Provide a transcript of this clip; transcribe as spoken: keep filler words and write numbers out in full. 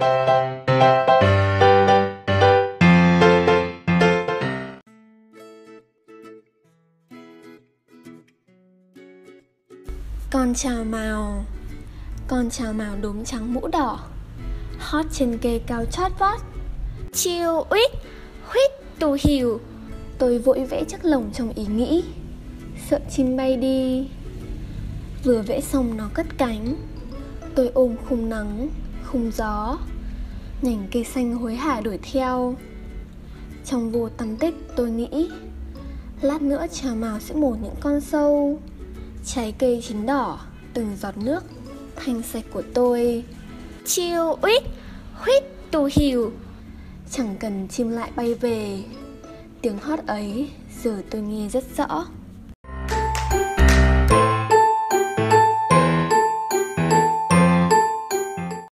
Con chào mào, con chào mào đốm trắng mũ đỏ, hót trên kê cao chót vót. Chiêu uýt, huýt tù hìu. Tôi vội vẽ chiếc lồng trong ý nghĩ, sợ chim bay đi. Vừa vẽ xong nó cất cánh. Tôi ôm khung nắng, khung gió, nhành cây xanh hối hả đuổi theo. Trong vô tăm tích tôi nghĩ, lát nữa chào mào sẽ mổ những con sâu. Trái cây chín đỏ, từng giọt nước thanh sạch của tôi. Chiêu uýt, huýt tù hìu. Chẳng cần chim lại bay về, tiếng hót ấy giờ tôi nghe rất rõ.